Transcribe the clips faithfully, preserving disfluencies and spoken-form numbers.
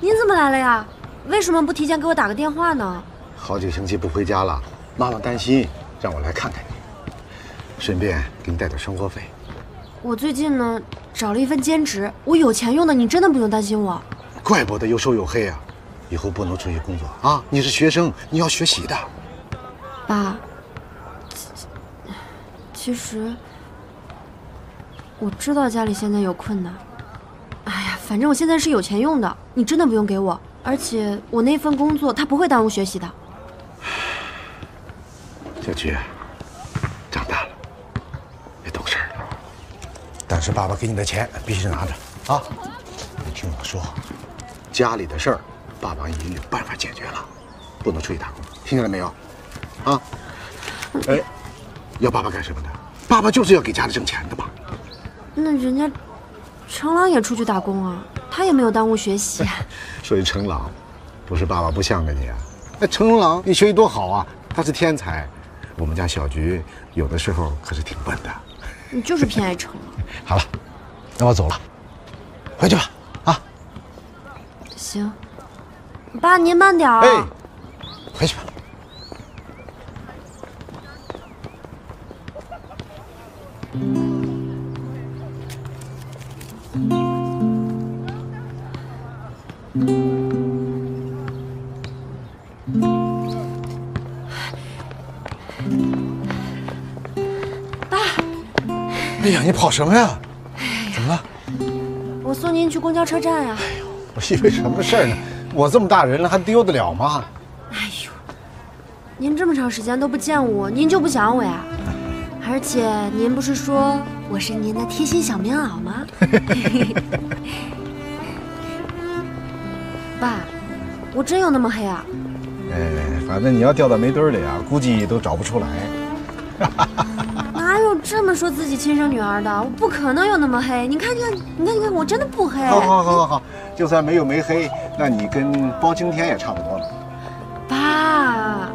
您怎么来了呀？为什么不提前给我打个电话呢？好几个星期不回家了，妈妈担心，让我来看看你，顺便给你带点生活费。我最近呢找了一份兼职，我有钱用的，你真的不用担心我。怪不得有手有黑啊！以后不能出去工作啊！你是学生，你要学习的。爸，其实我知道家里现在有困难。 哎呀，反正我现在是有钱用的，你真的不用给我。而且我那份工作，它不会耽误学习的。小菊，长大了，别懂事儿了。但是爸爸给你的钱必须拿着啊！你听我说，家里的事儿，爸爸已经有办法解决了，不能出去打工，听见了没有？啊？哎，要爸爸干什么呢？爸爸就是要给家里挣钱的嘛。那人家。 程朗也出去打工啊，他也没有耽误学习。所以程朗，不是爸爸不向着你啊。那程朗，你学习多好啊，他是天才。我们家小菊有的时候可是挺笨的。你就是偏爱程朗。好了，那我走了，回去吧。啊，行。爸，您慢点儿。哎，回去吧。 哎呀，你跑什么呀？怎么了？我送您去公交车站呀。哎呦，我以为什么事儿呢？我这么大人了，还丢得了吗？哎呦，您这么长时间都不见我，您就不想我呀？而且您不是说我是您的贴心小棉袄吗？爸，我真有那么黑啊？哎，反正你要掉到煤堆里啊，估计都找不出来。哪有这么说自己亲生女儿的？我不可能有那么黑！你看，你看，你看，你看，我真的不黑。好好好好好，就算没有没黑，那你跟包青天也差不多了。爸，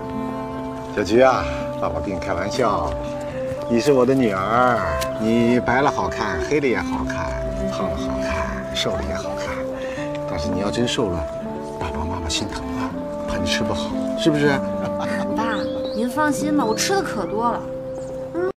小菊啊，爸爸跟你开玩笑，你是我的女儿，你白了好看，黑了也好看，胖了好看，瘦了也好看。但是你要真瘦了，爸爸妈妈心疼啊，怕你吃不好，是不是？爸，您放心吧，我吃的可多了。